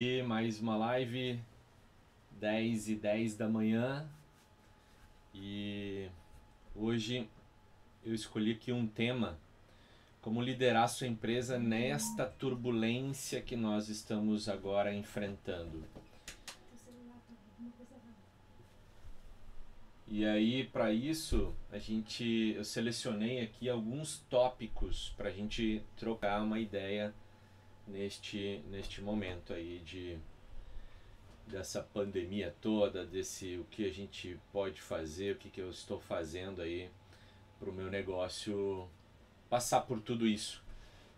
E mais uma live, 10h10 da manhã, e hoje eu escolhi aqui um tema, como liderar sua empresa nesta turbulência que nós estamos agora enfrentando. E aí, para isso, eu selecionei aqui alguns tópicos para a gente trocar uma ideia neste momento aí dessa pandemia toda, o que a gente pode fazer, o que eu estou fazendo aí para o meu negócio passar por tudo isso.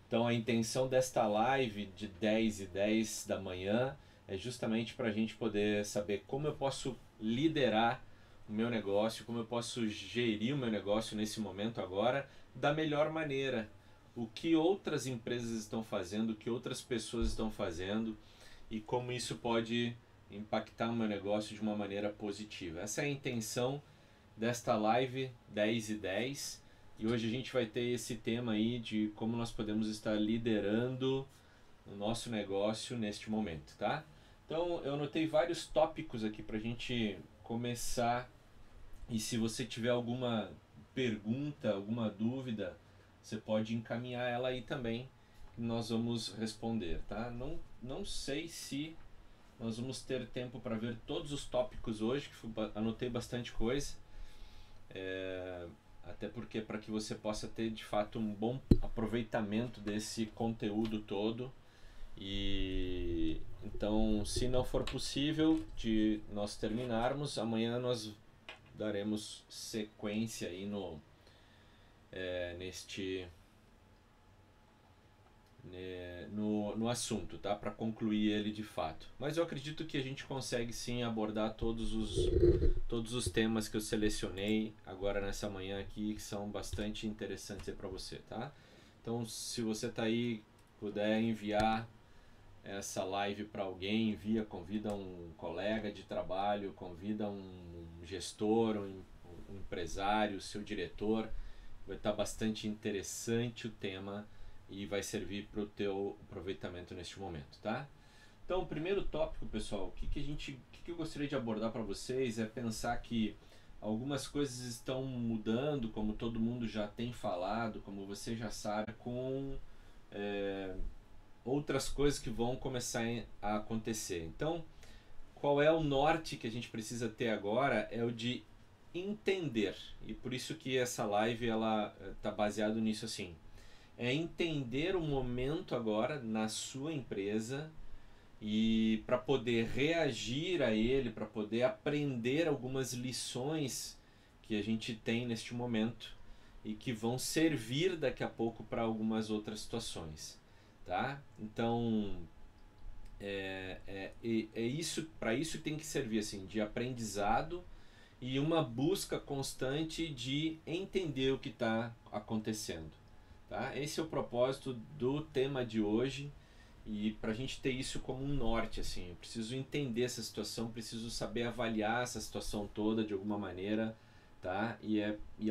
Então a intenção desta live de 10h10 da manhã é justamente para a gente poder saber como eu posso liderar o meu negócio, como eu posso gerir o meu negócio nesse momento agora da melhor maneira. O que outras empresas estão fazendo, o que outras pessoas estão fazendo e como isso pode impactar o meu negócio de uma maneira positiva. Essa é a intenção desta live 10h10 e hoje a gente vai ter esse tema aí de como nós podemos estar liderando o nosso negócio neste momento, tá? Então eu anotei vários tópicos aqui para a gente começar e se você tiver alguma pergunta, alguma dúvida, você pode encaminhar ela aí também, que nós vamos responder, tá? Não sei se nós vamos ter tempo para ver todos os tópicos hoje, que anotei bastante coisa, até porque para que você possa ter de fato um bom aproveitamento desse conteúdo todo. E então, se não for possível de nós terminarmos, amanhã nós daremos sequência aí no... no assunto, tá? Para concluir ele de fato. Mas eu acredito que a gente consegue sim abordar todos os temas que eu selecionei agora nessa manhã aqui, que são bastante interessantes para você, tá? Então, se você tá aí, puder enviar essa live para alguém, convida um colega de trabalho, convida um gestor, um empresário, seu diretor. Vai estar bastante interessante o tema e vai servir para o teu aproveitamento neste momento, tá? Então, o primeiro tópico, pessoal, o que eu gostaria de abordar para vocês é pensar que algumas coisas estão mudando, como todo mundo já tem falado, como você já sabe, com outras coisas que vão começar a acontecer. Então, qual é o norte que a gente precisa ter agora? É o de entender, e por isso que essa live ela tá baseado nisso, assim, é entender o momento agora na sua empresa e para poder reagir a ele, para poder aprender algumas lições que a gente tem neste momento e que vão servir daqui a pouco para algumas outras situações, tá? Então é isso, para isso tem que servir assim de aprendizado e uma busca constante de entender o que está acontecendo, tá? Esse é o propósito do tema de hoje e para a gente ter isso como um norte, assim, eu preciso entender essa situação, preciso saber avaliar essa situação toda de alguma maneira, tá? E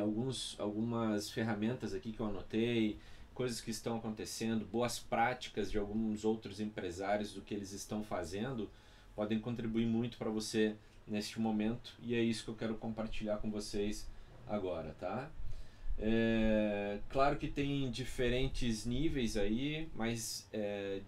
algumas ferramentas aqui que eu anotei, coisas que estão acontecendo, boas práticas de alguns outros empresários do que eles estão fazendo, podem contribuir muito para você neste momento, e é isso que eu quero compartilhar com vocês agora, tá? Claro que tem diferentes níveis aí, mas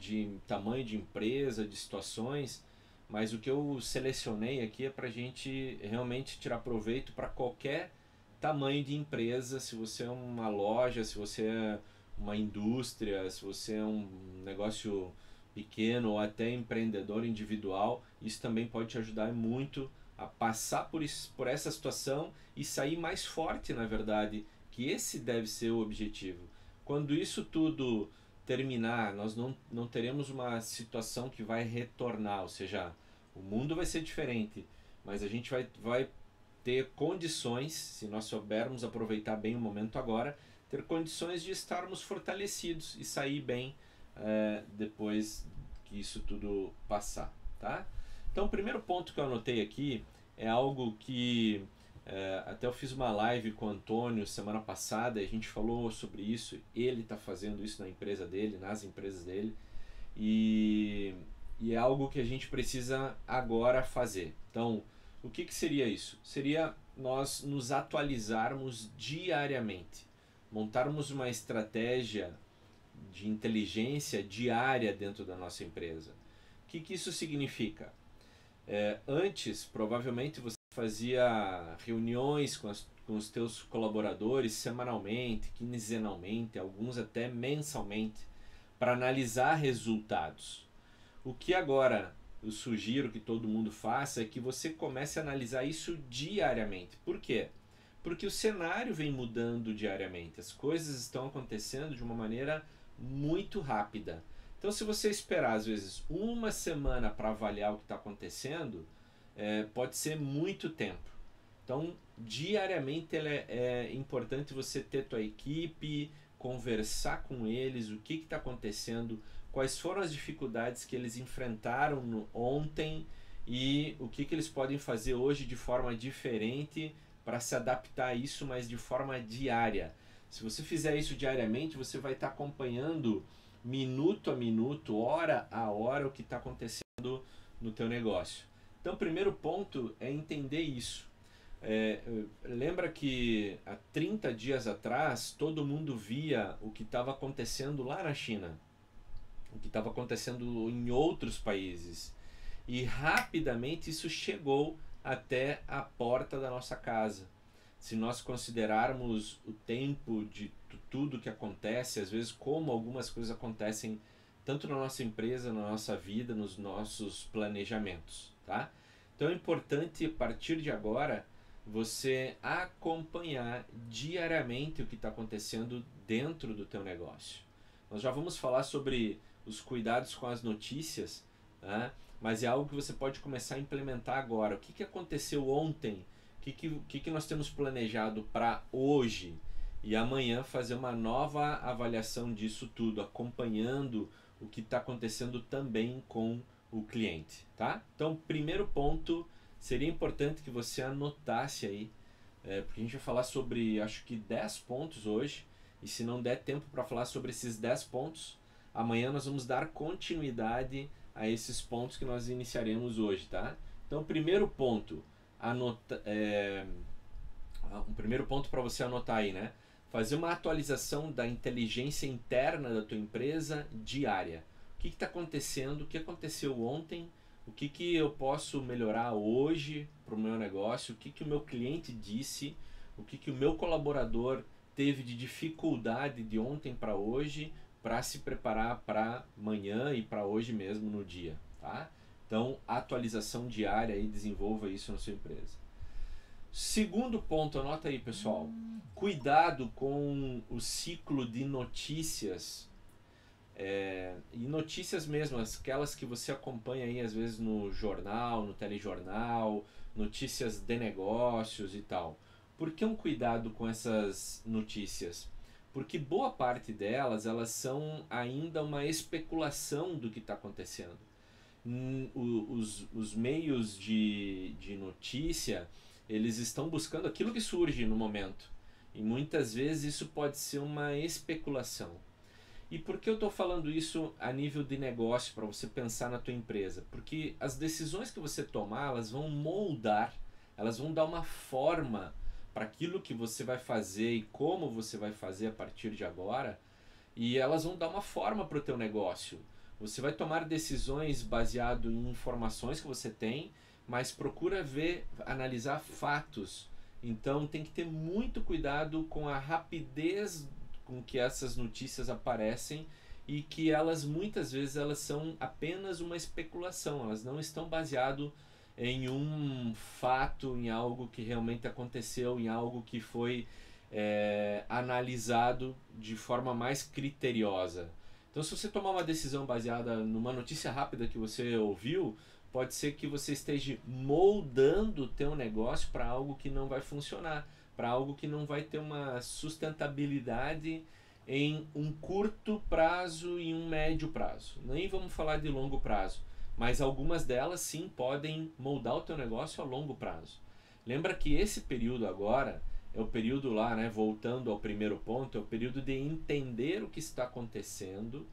de tamanho de empresa, de situações, mas o que eu selecionei aqui é pra gente realmente tirar proveito para qualquer tamanho de empresa, se você é uma loja, se você é uma indústria, se você é um negócio pequeno ou até empreendedor individual, isso também pode te ajudar muito a passar por essa situação e sair mais forte, na verdade, que esse deve ser o objetivo. Quando isso tudo terminar, nós não teremos uma situação que vai retornar, ou seja, o mundo vai ser diferente, mas a gente vai ter condições, se nós soubermos aproveitar bem o momento agora, ter condições de estarmos fortalecidos e sair bem depois que isso tudo passar, tá? Então o primeiro ponto que eu anotei aqui é algo que até eu fiz uma live com o Antônio semana passada e a gente falou sobre isso, ele tá fazendo isso na empresa dele, nas empresas dele, e, e é algo que a gente precisa agora fazer. Então, o que que seria isso? Seria nós nos atualizarmos diariamente, montarmos uma estratégia de inteligência diária dentro da nossa empresa. O que que isso significa? Antes, provavelmente, você fazia reuniões com os teus colaboradores semanalmente, quinzenalmente, alguns até mensalmente, para analisar resultados. O que agora eu sugiro que todo mundo faça é que você comece a analisar isso diariamente. Por quê? Porque o cenário vem mudando diariamente, as coisas estão acontecendo de uma maneira muito rápida. Então, se você esperar, às vezes, uma semana para avaliar o que está acontecendo, pode ser muito tempo. Então, diariamente é importante você ter tua equipe, conversar com eles, o que está acontecendo, quais foram as dificuldades que eles enfrentaram ontem e o que eles podem fazer hoje de forma diferente para se adaptar a isso, mas de forma diária. Se você fizer isso diariamente, você vai estar acompanhando minuto a minuto, hora a hora, o que está acontecendo no teu negócio. Então, o primeiro ponto é entender isso. Lembra que há 30 dias atrás, todo mundo via o que estava acontecendo lá na China, o que estava acontecendo em outros países. E rapidamente isso chegou até a porta da nossa casa. Se nós considerarmos o tempo de tudo que acontece, às vezes como algumas coisas acontecem tanto na nossa empresa, na nossa vida, nos nossos planejamentos, tá? Então é importante, a partir de agora, você acompanhar diariamente o que está acontecendo dentro do teu negócio. Nós já vamos falar sobre os cuidados com as notícias, né? Mas é algo que você pode começar a implementar agora. O que que aconteceu ontem? O que nós temos planejado para hoje? E amanhã fazer uma nova avaliação disso tudo, acompanhando o que está acontecendo também com o cliente, tá? Então, primeiro ponto, seria importante que você anotasse aí, porque a gente vai falar sobre, acho que 10 pontos hoje, e se não der tempo para falar sobre esses 10 pontos, amanhã nós vamos dar continuidade a esses pontos que nós iniciaremos hoje, tá? Então, primeiro ponto, um primeiro ponto para você anotar aí, né? Fazer uma atualização da inteligência interna da tua empresa diária. O que está acontecendo? O que aconteceu ontem? O que que eu posso melhorar hoje para o meu negócio? O que que o meu cliente disse? O que que o meu colaborador teve de dificuldade de ontem para hoje para se preparar para amanhã e para hoje mesmo no dia, tá? Então, atualização diária e desenvolva isso na sua empresa. Segundo ponto, anota aí, pessoal. Cuidado com o ciclo de notícias, e notícias mesmo, aquelas que você acompanha aí às vezes no jornal, no telejornal, notícias de negócios e tal. Por que um cuidado com essas notícias? Porque boa parte delas, elas são ainda uma especulação do que está acontecendo. Os meios de notícia, eles estão buscando aquilo que surge no momento. E muitas vezes isso pode ser uma especulação. E por que eu estou falando isso a nível de negócio, para você pensar na tua empresa? Porque as decisões que você tomar, elas vão moldar, elas vão dar uma forma para aquilo que você vai fazer e como você vai fazer a partir de agora. E elas vão dar uma forma para o teu negócio. Você vai tomar decisões baseado em informações que você tem, mas procura ver, analisar fatos. Então tem que ter muito cuidado com a rapidez com que essas notícias aparecem e que elas muitas vezes elas são apenas uma especulação, elas não estão baseadas em um fato, em algo que realmente aconteceu, em algo que foi analisado de forma mais criteriosa. Então, se você tomar uma decisão baseada numa notícia rápida que você ouviu, pode ser que você esteja moldando o teu negócio para algo que não vai funcionar, para algo que não vai ter uma sustentabilidade em um curto prazo e um médio prazo. Nem vamos falar de longo prazo, mas algumas delas sim podem moldar o teu negócio a longo prazo. Lembra que esse período agora é o período lá, né, voltando ao primeiro ponto, é o período de entender o que está acontecendo,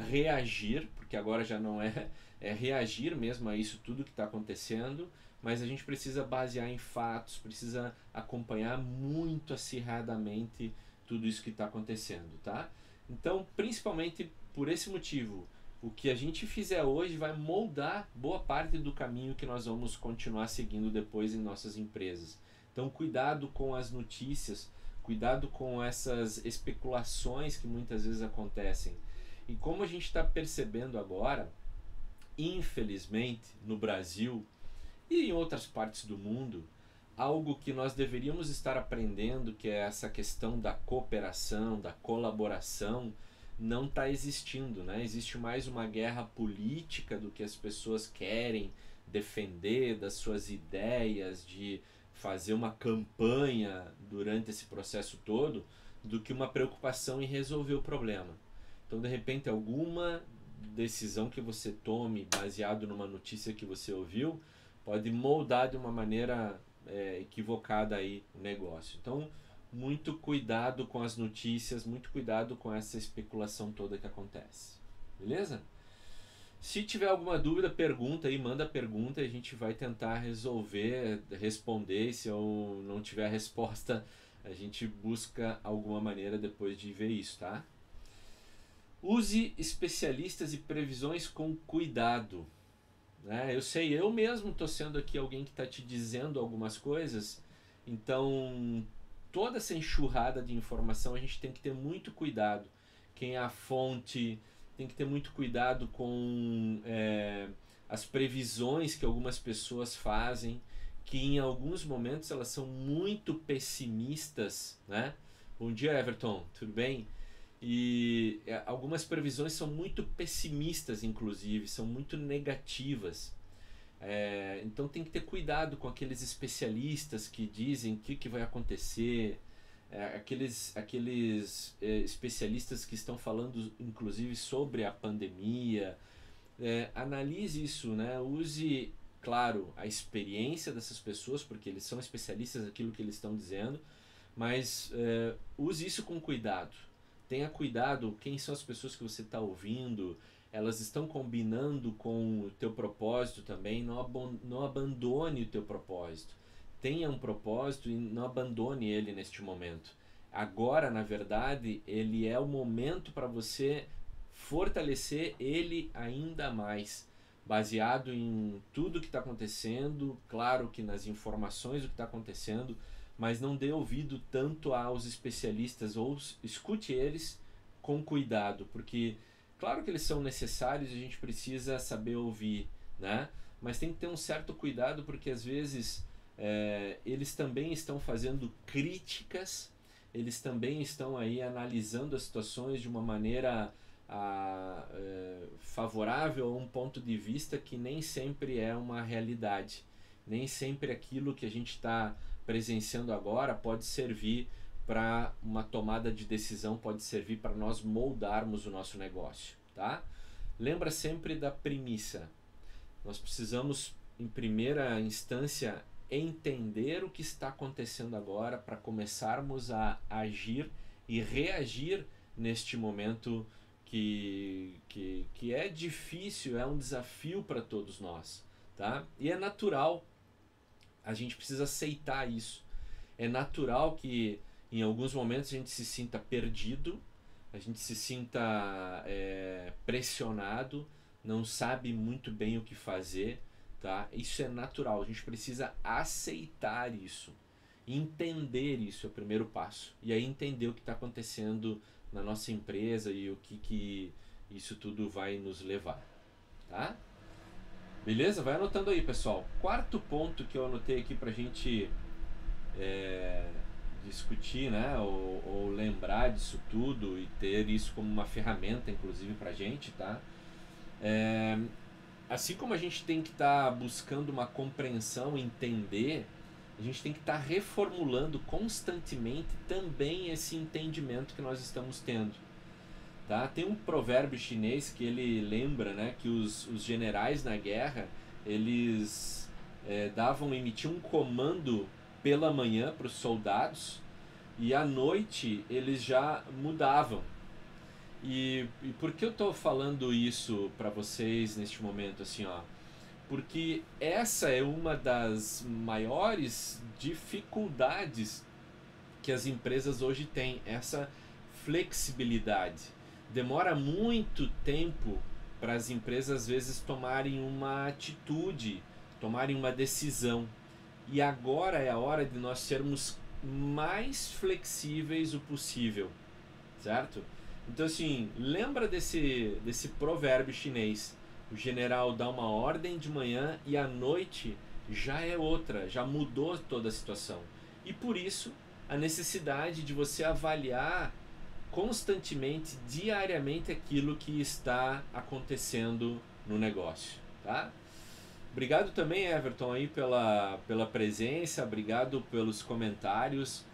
reagir, porque agora já não é, é reagir mesmo a isso tudo que está acontecendo, mas a gente precisa basear em fatos, precisa acompanhar muito acirradamente tudo isso que está acontecendo, tá? Então, principalmente por esse motivo, o que a gente fizer hoje vai moldar boa parte do caminho que nós vamos continuar seguindo depois em nossas empresas. Então, cuidado com as notícias, cuidado com essas especulações que muitas vezes acontecem. E como a gente está percebendo agora, infelizmente, no Brasil e em outras partes do mundo, algo que nós deveríamos estar aprendendo, que é essa questão da cooperação, da colaboração, não está existindo, né? Existe mais uma guerra política do que as pessoas querem defender, das suas ideias, de fazer uma campanha durante esse processo todo, do que uma preocupação em resolver o problema. Então, de repente, alguma decisão que você tome baseado numa notícia que você ouviu pode moldar de uma maneira equivocada aí o negócio. Então, muito cuidado com as notícias, muito cuidado com essa especulação toda que acontece. Beleza? Se tiver alguma dúvida, pergunta aí, manda pergunta e a gente vai tentar resolver, responder. Se eu não tiver a resposta, a gente busca alguma maneira depois de ver isso, tá? Use especialistas e previsões com cuidado. Eu sei, eu mesmo estou sendo aqui alguém que está te dizendo algumas coisas, então toda essa enxurrada de informação a gente tem que ter muito cuidado. Quem é a fonte, tem que ter muito cuidado com as previsões que algumas pessoas fazem, que em alguns momentos elas são muito pessimistas, né? Bom dia, Everton, tudo bem? E algumas previsões são muito pessimistas, inclusive, são muito negativas. Então tem que ter cuidado com aqueles especialistas que dizem o que vai acontecer, aqueles especialistas que estão falando, inclusive, sobre a pandemia. Analise isso, né? Use, claro, a experiência dessas pessoas, porque eles são especialistas naquilo que eles estão dizendo, mas use isso com cuidado. Tenha cuidado quem são as pessoas que você está ouvindo, elas estão combinando com o teu propósito também, não abandone o teu propósito. Tenha um propósito e não abandone ele neste momento. Agora, na verdade, ele é o momento para você fortalecer ele ainda mais, baseado em tudo que está acontecendo, claro que nas informações do que está acontecendo, mas não dê ouvido tanto aos especialistas, ou escute eles com cuidado, porque claro que eles são necessários e a gente precisa saber ouvir, né? Mas tem que ter um certo cuidado, porque às vezes eles também estão fazendo críticas, eles também estão aí analisando as situações de uma maneira favorável a um ponto de vista que nem sempre é uma realidade, nem sempre aquilo que a gente está presenciando agora pode servir para uma tomada de decisão, pode servir para nós moldarmos o nosso negócio, tá? Lembra sempre da premissa. Nós precisamos, em primeira instância, entender o que está acontecendo agora para começarmos a agir e reagir neste momento que é difícil, é um desafio para todos nós, tá? E é natural. A gente precisa aceitar isso. É natural que em alguns momentos a gente se sinta perdido, a gente se sinta pressionado, não sabe muito bem o que fazer, tá? Isso é natural, a gente precisa aceitar isso, entender isso é o primeiro passo. E aí entender o que está acontecendo na nossa empresa e o que isso tudo vai nos levar, tá? Beleza? Vai anotando aí, pessoal. Quarto ponto que eu anotei aqui pra gente discutir, né? Ou lembrar disso tudo e ter isso como uma ferramenta, inclusive, pra gente, tá? Assim como a gente tem que estar buscando uma compreensão, entender, a gente tem que estar reformulando constantemente também esse entendimento que nós estamos tendo. Tá? Tem um provérbio chinês que ele lembra, né, que os generais na guerra, eles emitiam um comando pela manhã para os soldados e à noite eles já mudavam. E por que eu estou falando isso para vocês neste momento, assim, ó? Porque essa é uma das maiores dificuldades que as empresas hoje têm, essa flexibilidade. Demora muito tempo para as empresas, às vezes, tomarem uma atitude, tomarem uma decisão. E agora é a hora de nós sermos mais flexíveis o possível, certo? Então, assim, lembra desse provérbio chinês: o general dá uma ordem de manhã e à noite já é outra, já mudou toda a situação. E por isso a necessidade de você avaliar constantemente, diariamente, aquilo que está acontecendo no negócio, tá? Obrigado também, Everton, aí pela presença, obrigado pelos comentários.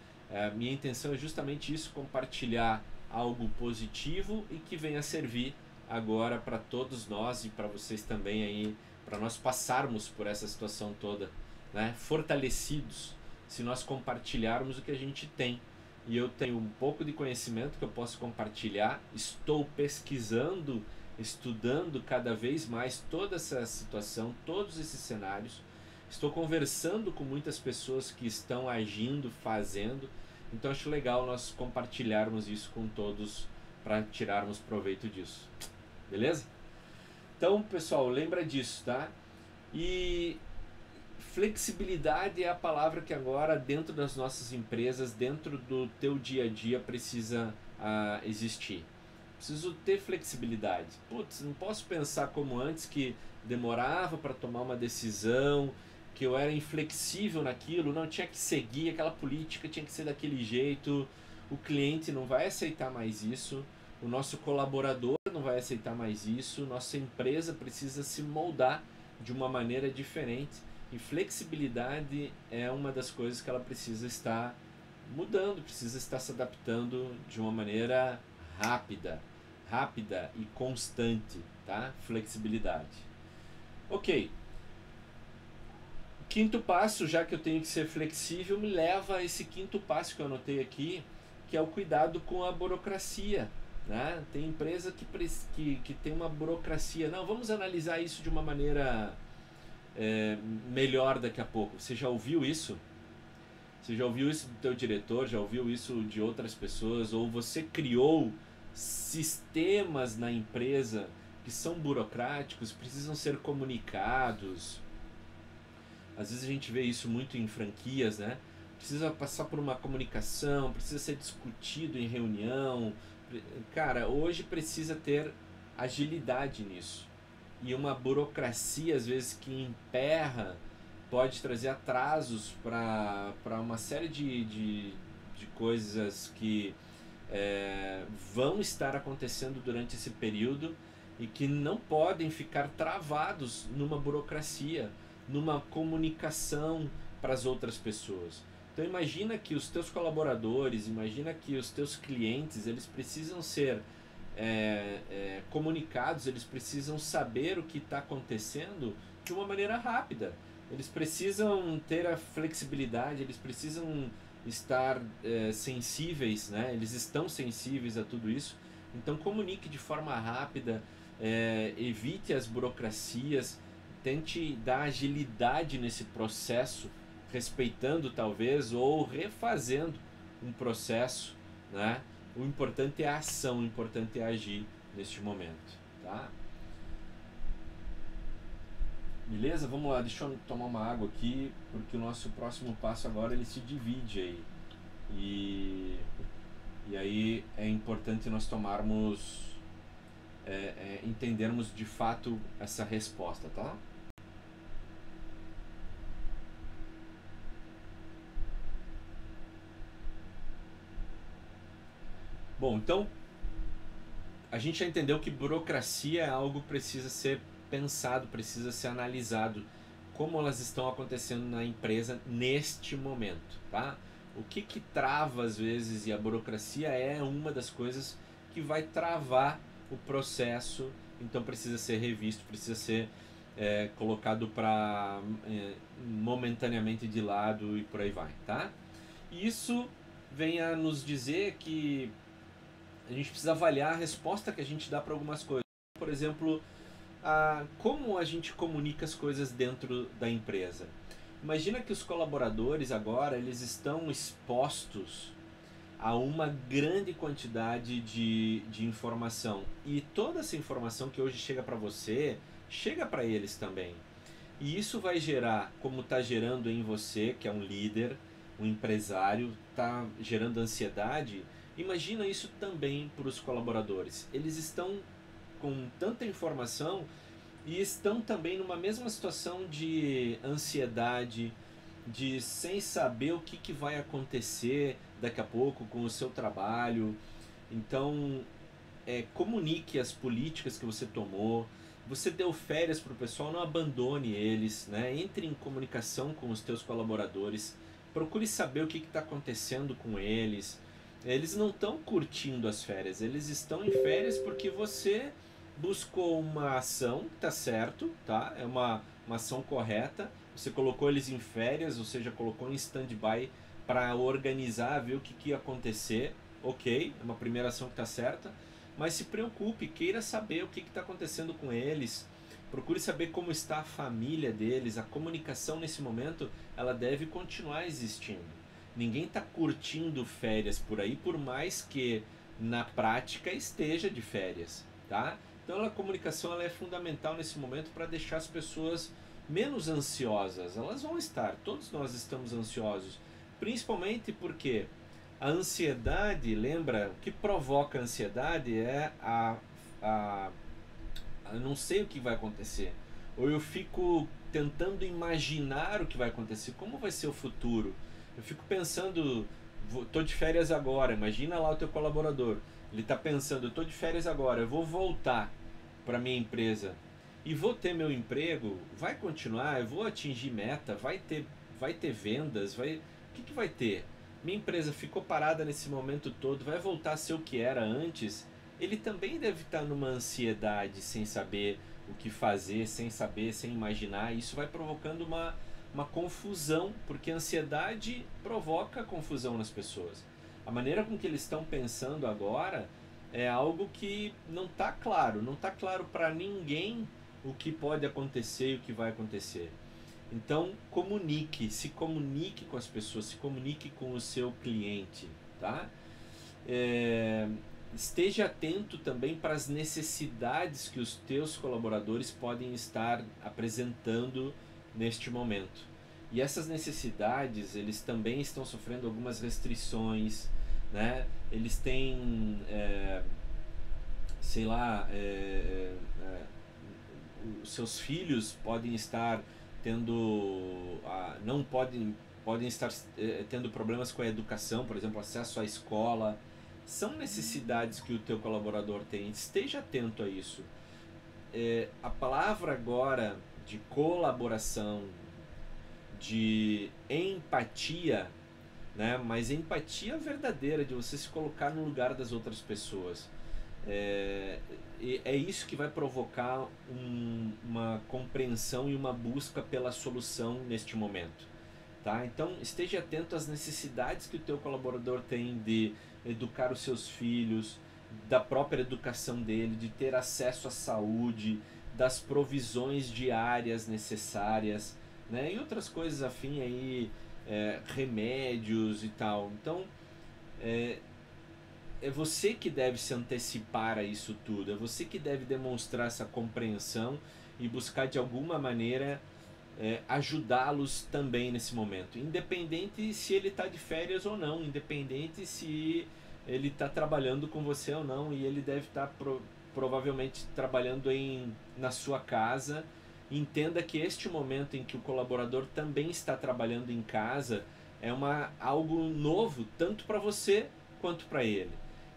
Minha intenção é justamente isso, compartilhar algo positivo e que venha servir agora para todos nós e para vocês também aí, para nós passarmos por essa situação toda, né? Fortalecidos, se nós compartilharmos o que a gente tem. E eu tenho um pouco de conhecimento que eu posso compartilhar, estou pesquisando, estudando cada vez mais toda essa situação, todos esses cenários, estou conversando com muitas pessoas que estão agindo, fazendo. Então acho legal nós compartilharmos isso com todos para tirarmos proveito disso, beleza? Então, pessoal, lembra disso, tá? E flexibilidade é a palavra que agora dentro das nossas empresas, dentro do teu dia a dia precisa existir. Preciso ter flexibilidade. Putz, não posso pensar como antes, que demorava para tomar uma decisão, que eu era inflexível naquilo, não, tinha que seguir aquela política, tinha que ser daquele jeito. O cliente não vai aceitar mais isso, o nosso colaborador não vai aceitar mais isso, nossa empresa precisa se moldar de uma maneira diferente, e flexibilidade é uma das coisas que ela precisa estar mudando, precisa estar se adaptando de uma maneira rápida e constante, tá? Flexibilidade. Ok. Quinto passo, já que eu tenho que ser flexível, me leva a esse quinto passo que eu anotei aqui, que é o cuidado com a burocracia, né? Tem empresa que tem uma burocracia. Não, vamos analisar isso de uma maneira melhor daqui a pouco. Você já ouviu isso? Você já ouviu isso do teu diretor? Já ouviu isso de outras pessoas? Ou você criou sistemas na empresa que são burocráticos, precisam ser comunicados? Às vezes a gente vê isso muito em franquias, né? Precisa passar por uma comunicação, precisa ser discutido em reunião. Cara, hoje precisa ter agilidade nisso. E uma burocracia, às vezes, que emperra, pode trazer atrasos para uma série de coisas que vão estar acontecendo durante esse período e que não podem ficar travados numa burocracia, numa comunicação para as outras pessoas. Então imagina que os teus colaboradores, imagina que os teus clientes, eles precisam ser comunicados, eles precisam saber o que está acontecendo de uma maneira rápida. Eles precisam ter a flexibilidade, eles precisam estar sensíveis, né? Eles estão sensíveis a tudo isso. Então comunique de forma rápida, evite as burocracias, tente dar agilidade nesse processo, respeitando talvez ou refazendo um processo, né? O importante é a ação, o importante é agir neste momento, tá? Beleza? Vamos lá, deixa eu tomar uma água aqui, porque o nosso próximo passo agora ele se divide aí. E aí é importante nós tomarmos, entendermos de fato essa resposta, tá? Bom, então a gente já entendeu que burocracia é algo que precisa ser pensado, precisa ser analisado, como elas estão acontecendo na empresa neste momento, tá? O que trava às vezes, e a burocracia é uma das coisas que vai travar o processo, então precisa ser revisto, precisa ser colocado para momentaneamente de lado e por aí vai, tá? Isso vem a nos dizer que A gente precisa avaliar a resposta que a gente dá para algumas coisas. Por exemplo, como a gente comunica as coisas dentro da empresa. Imagina que os colaboradores agora eles estão expostos a uma grande quantidade de informação. E toda essa informação que hoje chega para você, chega para eles também. E isso vai gerar, como está gerando em você, que é um líder, um empresário, está gerando ansiedade. Imagina isso também para os colaboradores. Eles estão com tanta informação e estão também numa mesma situação de ansiedade, de sem saber o que vai acontecer daqui a pouco com o seu trabalho. Então, comunique as políticas que você tomou. Você deu férias para o pessoal, não abandone eles, né? Entre em comunicação com os teus colaboradores, procure saber o que está acontecendo com eles. Eles não estão curtindo as férias, eles estão em férias porque você buscou uma ação, tá certo, tá? É uma ação correta. Você colocou eles em férias, ou seja, colocou em stand-by para organizar, ver o que ia acontecer. Ok, é uma primeira ação que está certa, mas se preocupe, queira saber o que está acontecendo com eles. Procure saber como está a família deles. A comunicação nesse momento, ela deve continuar existindo. Ninguém está curtindo férias por aí, por mais que na prática esteja de férias, tá? Então a comunicação ela é fundamental nesse momento para deixar as pessoas menos ansiosas. Elas vão estar, todos nós estamos ansiosos, principalmente porque a ansiedade, lembra, o que provoca a ansiedade é eu não sei o que vai acontecer, ou eu fico tentando imaginar o que vai acontecer, como vai ser o futuro. Eu fico pensando, tô de férias agora, imagina lá o teu colaborador. Ele tá pensando, eu tô de férias agora, eu vou voltar para minha empresa e vou ter meu emprego, vai continuar, eu vou atingir meta, vai ter vendas, o que vai ter? Minha empresa ficou parada nesse momento todo, vai voltar a ser o que era antes? Ele também deve estar numa ansiedade, sem saber o que fazer, sem saber, sem imaginar. Isso vai provocando uma confusão, porque a ansiedade provoca confusão nas pessoas. A maneira com que eles estão pensando agora é algo que não está claro, não está claro para ninguém o que pode acontecer e o que vai acontecer. Então comunique, se comunique com as pessoas, se comunique com o seu cliente, tá? Esteja atento também para as necessidades que os teus colaboradores podem estar apresentando neste momento. E essas necessidades, eles também estão sofrendo algumas restrições, né? Eles têm, sei lá, os seus filhos podem estar tendo, podem estar tendo problemas com a educação, por exemplo, acesso à escola. São necessidades que o teu colaborador tem, esteja atento a isso. A palavra agora de colaboração, de empatia, né? Mas empatia verdadeira, de você se colocar no lugar das outras pessoas. É isso que vai provocar uma compreensão e uma busca pela solução neste momento, tá? Então esteja atento às necessidades que o teu colaborador tem de educar os seus filhos, da própria educação dele, de ter acesso à saúde, das provisões diárias necessárias, né? E outras coisas afim aí, remédios e tal. Então é você que deve se antecipar a isso tudo, é você que deve demonstrar essa compreensão e buscar de alguma maneira ajudá-los também nesse momento, independente se ele está de férias ou não, independente se ele está trabalhando com você ou não. E ele deve estar provavelmente trabalhando na sua casa. Entenda que este momento em que o colaborador também está trabalhando em casa é algo novo, tanto para você quanto para ele.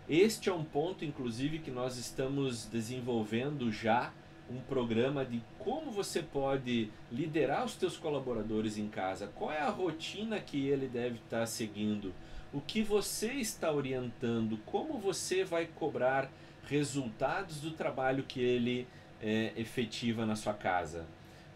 Este é um ponto, inclusive, que nós estamos desenvolvendo já um programa de como você pode liderar os teus colaboradores em casa. Qual é a rotina que ele deve estar seguindo? O que você está orientando? Como você vai cobrar resultados do trabalho que ele efetiva na sua casa?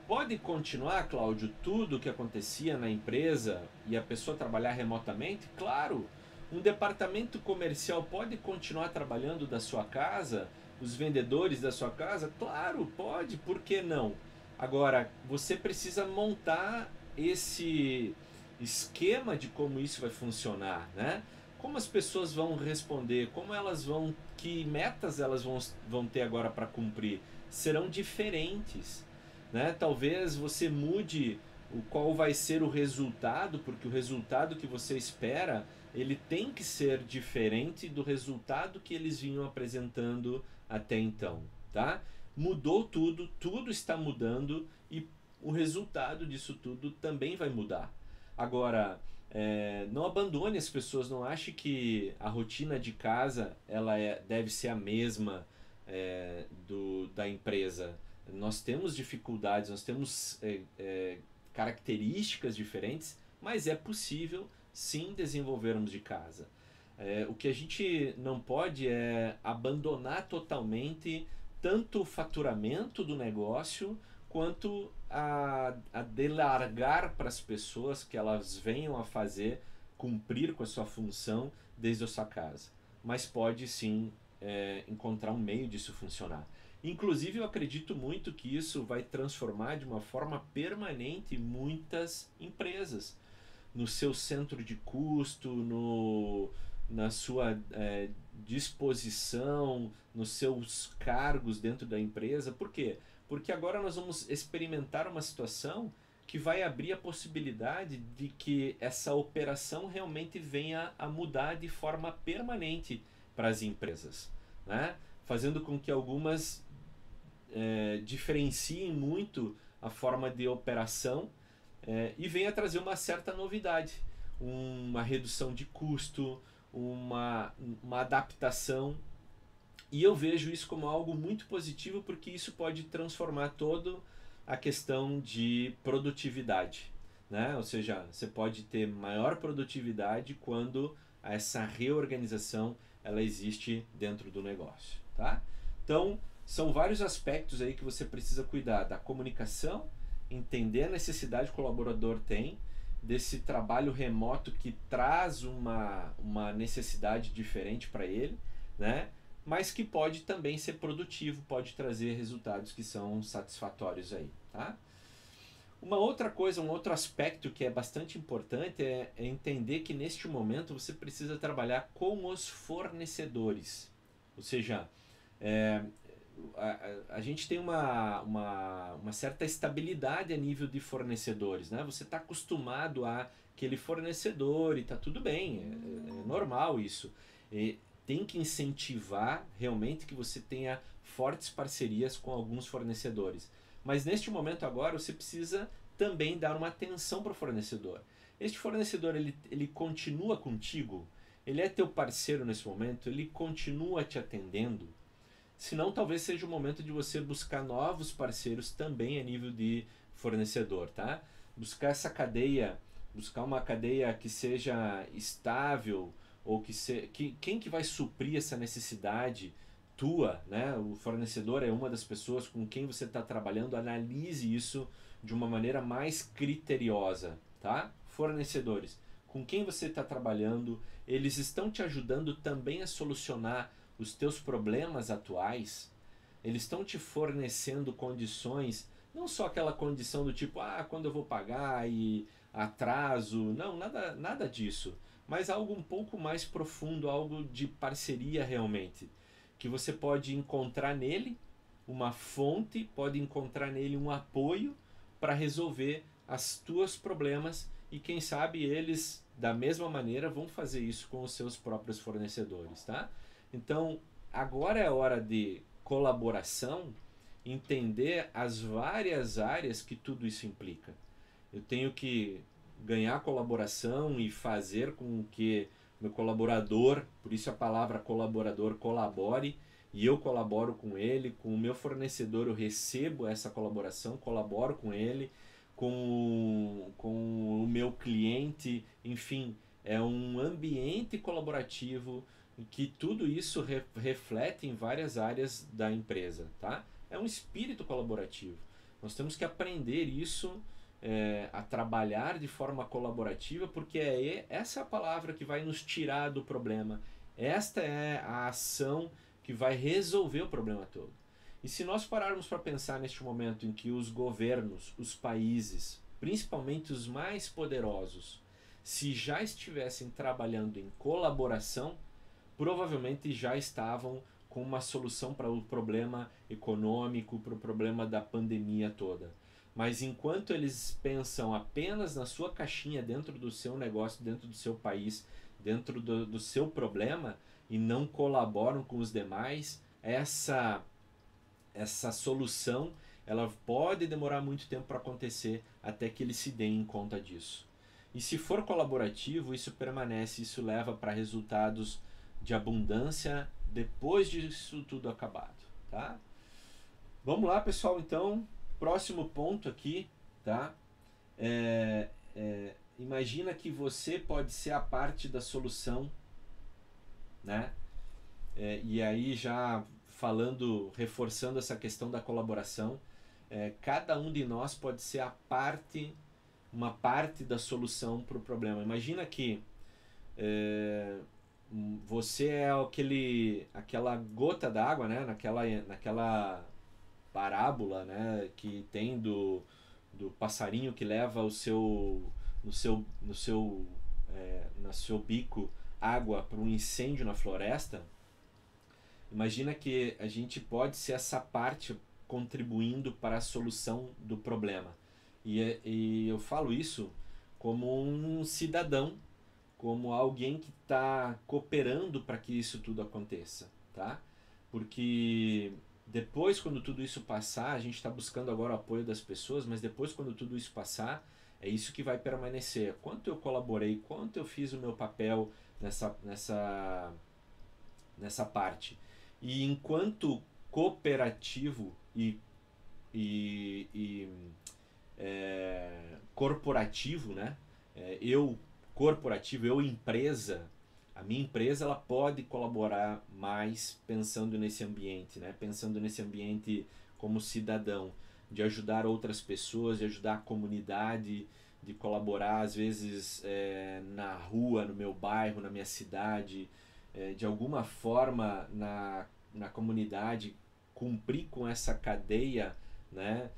Pode continuar, Cláudio, tudo o que acontecia na empresa e a pessoa trabalhar remotamente? Claro! Um departamento comercial pode continuar trabalhando da sua casa? Os vendedores da sua casa? Claro, pode, por que não? Agora, você precisa montar esse esquema de como isso vai funcionar, né? Como as pessoas vão responder, como elas vão, que metas elas vão ter agora para cumprir, serão diferentes, né? Talvez você mude o qual vai ser o resultado, porque o resultado que você espera, ele tem que ser diferente do resultado que eles vinham apresentando até então, tá? Mudou tudo, tudo está mudando e o resultado disso tudo também vai mudar. Agora, não abandone as pessoas, não ache que a rotina de casa ela deve ser a mesma da empresa. Nós temos dificuldades, nós temos características diferentes, mas é possível sim desenvolvermos de casa. O que a gente não pode é abandonar totalmente tanto o faturamento do negócio quanto a delargar para as pessoas que elas venham a fazer, cumprir com a sua função desde a sua casa. Mas pode sim encontrar um meio disso funcionar. Inclusive, eu acredito muito que isso vai transformar de uma forma permanente muitas empresas. No seu centro de custo, na sua disposição, nos seus cargos dentro da empresa. Por quê? Porque agora nós vamos experimentar uma situação que vai abrir a possibilidade de que essa operação realmente venha a mudar de forma permanente para as empresas, né? Fazendo com que algumas diferenciem muito a forma de operação e venha trazer uma certa novidade, uma redução de custo, uma adaptação. E eu vejo isso como algo muito positivo, porque isso pode transformar toda a questão de produtividade, né? Ou seja, você pode ter maior produtividade quando essa reorganização ela existe dentro do negócio, tá? Então, são vários aspectos aí que você precisa cuidar, da comunicação, entender a necessidade que o colaborador tem, desse trabalho remoto que traz uma necessidade diferente para ele, né? Mas que pode também ser produtivo, pode trazer resultados que são satisfatórios aí, tá? Uma outra coisa, um outro aspecto que é bastante importante é entender que neste momento você precisa trabalhar com os fornecedores. Ou seja, a gente tem uma certa estabilidade a nível de fornecedores, né? Você está acostumado a aquele fornecedor e está tudo bem, é normal isso. E tem que incentivar realmente que você tenha fortes parcerias com alguns fornecedores. Mas neste momento agora você precisa também dar uma atenção para o fornecedor. Este fornecedor, ele continua contigo? Ele é teu parceiro nesse momento? Ele continua te atendendo? Senão talvez seja o momento de você buscar novos parceiros também a nível de fornecedor, tá? Buscar essa cadeia, buscar uma cadeia que seja estável, ou quem que vai suprir essa necessidade tua, né? O fornecedor é uma das pessoas com quem você está trabalhando, analise isso de uma maneira mais criteriosa, tá? Fornecedores, com quem você está trabalhando, eles estão te ajudando também a solucionar os teus problemas atuais? Eles estão te fornecendo condições, não só aquela condição do tipo, ah, quando eu vou pagar e atraso, não, nada disso. Mas algo um pouco mais profundo, algo de parceria realmente, que você pode encontrar nele uma fonte, pode encontrar nele um apoio para resolver as tuas problemas e quem sabe eles, da mesma maneira, vão fazer isso com os seus próprios fornecedores, tá? Então, agora é hora de colaboração, entender as várias áreas que tudo isso implica. Eu tenho que ganhar colaboração e fazer com que meu colaborador, por isso a palavra colaborador, colabore, e eu colaboro com ele, com o meu fornecedor eu recebo essa colaboração, colaboro com ele, com o meu cliente, enfim, é um ambiente colaborativo que tudo isso reflete em várias áreas da empresa, tá? É um espírito colaborativo. Nós temos que aprender isso a trabalhar de forma colaborativa, porque essa é a palavra que vai nos tirar do problema. Esta é a ação que vai resolver o problema todo. E se nós pararmos para pensar neste momento em que os governos, os países, principalmente os mais poderosos, se já estivessem trabalhando em colaboração, provavelmente já estavam com uma solução para o problema econômico, para o problema da pandemia toda. Mas enquanto eles pensam apenas na sua caixinha, dentro do seu negócio, dentro do seu país, dentro do seu problema, e não colaboram com os demais, essa solução ela pode demorar muito tempo para acontecer até que eles se deem conta disso. E se for colaborativo, isso permanece, isso leva para resultados de abundância depois disso tudo acabado, tá? Vamos lá, pessoal, então. Próximo ponto aqui, tá? Imagina que você pode ser a parte da solução, né? E aí já falando, reforçando essa questão da colaboração, cada um de nós pode ser uma parte da solução para o problema. Imagina que você é aquela gota d'água, né? Naquela parábola, né, que tem do passarinho que leva no seu bico água para um incêndio na floresta. Imagina que a gente pode ser essa parte contribuindo para a solução do problema. E eu falo isso como um cidadão, como alguém que está cooperando para que isso tudo aconteça, tá? Porque depois, quando tudo isso passar, a gente está buscando agora o apoio das pessoas, mas depois, quando tudo isso passar, é isso que vai permanecer. Quanto eu colaborei, quanto eu fiz o meu papel nessa parte. E enquanto cooperativo e corporativo, né? Eu, empresa, a minha empresa ela pode colaborar mais pensando nesse ambiente, né? Pensando nesse ambiente como cidadão, de ajudar outras pessoas, de ajudar a comunidade, de colaborar às vezes na rua, no meu bairro, na minha cidade, de alguma forma na comunidade, cumprir com essa cadeia, né?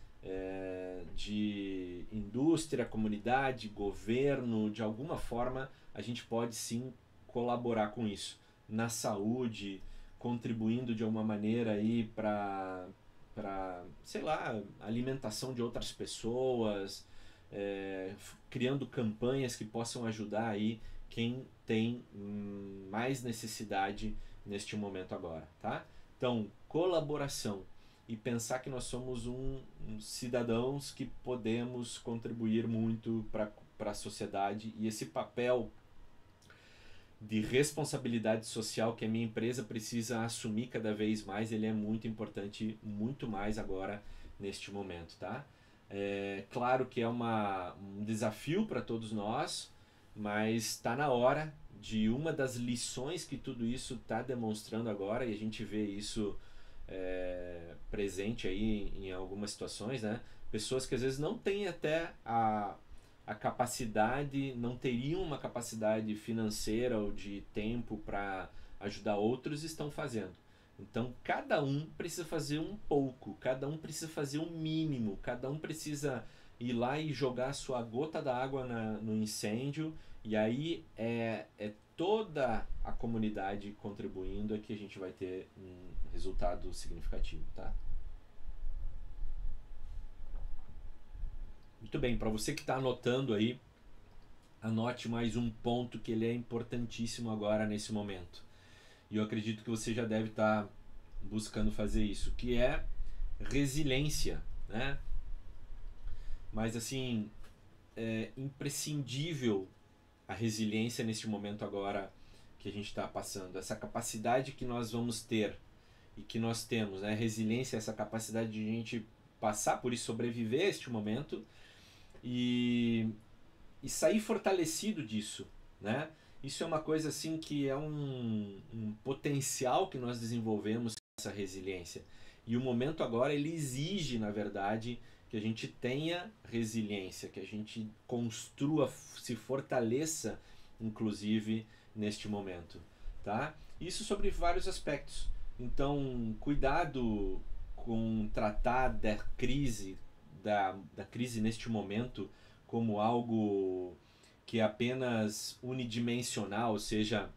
De indústria, comunidade, governo, de alguma forma a gente pode sim colaborar com isso, na saúde, contribuindo de alguma maneira aí para, sei lá, alimentação de outras pessoas, criando campanhas que possam ajudar aí quem tem mais necessidade neste momento agora, tá? Então, colaboração e pensar que nós somos cidadãos que podemos contribuir muito para a sociedade, e esse papel de responsabilidade social que a minha empresa precisa assumir cada vez mais, ele é muito importante, muito mais agora neste momento, tá? Claro que é um desafio para todos nós, mas está na hora de uma das lições que tudo isso está demonstrando agora, e a gente vê isso presente aí em algumas situações, né? Pessoas que às vezes não têm até a capacidade, não teriam uma capacidade financeira ou de tempo para ajudar outros, estão fazendo. Então cada um precisa fazer um pouco, cada um precisa fazer o mínimo, cada um precisa ir lá e jogar a sua gota d'água no incêndio, e aí é toda a comunidade contribuindo, é que a gente vai ter um resultado significativo, tá? Muito bem, para você que está anotando aí, anote mais um ponto que ele é importantíssimo agora nesse momento. E eu acredito que você já deve estar buscando fazer isso, que é resiliência, né? Mas assim, é imprescindível a resiliência nesse momento agora que a gente está passando. Essa capacidade que nós vamos ter e que nós temos, né? Resiliência é essa capacidade de a gente passar por isso, sobreviver a este momento e sair fortalecido disso, né? Isso é uma coisa assim que é um potencial que nós desenvolvemos, essa resiliência. E o momento agora ele exige, na verdade, que a gente tenha resiliência, que a gente construa, se fortaleça, inclusive, neste momento, tá? Isso sobre vários aspectos. Então, cuidado com tratar da crise, da crise neste momento como algo que é apenas unidimensional, ou seja,